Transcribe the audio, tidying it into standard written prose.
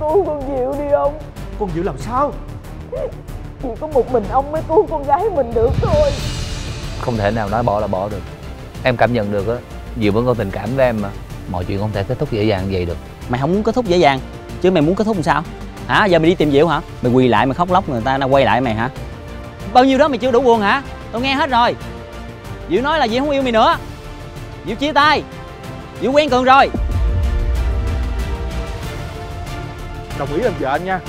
cứu con Diệu đi ông. Con Diệu làm sao? Chỉ có một mình ông mới cứu con gái mình được thôi. Không thể nào nói bỏ là bỏ được. Em cảm nhận được á, Diệu vẫn có tình cảm với em mà. Mọi chuyện không thể kết thúc dễ dàng vậy được. Mày không muốn kết thúc dễ dàng chứ mày muốn kết thúc làm sao? Hả? Giờ mày đi tìm Diệu hả? Mày quỳ lại mày khóc lóc người ta quay lại mày hả? Bao nhiêu đó mày chưa đủ buồn hả? Tao nghe hết rồi. Diệu nói là Diệu không yêu mày nữa, Diệu chia tay, Diệu quen Cường rồi. Đồng ý làm vợ anh nha.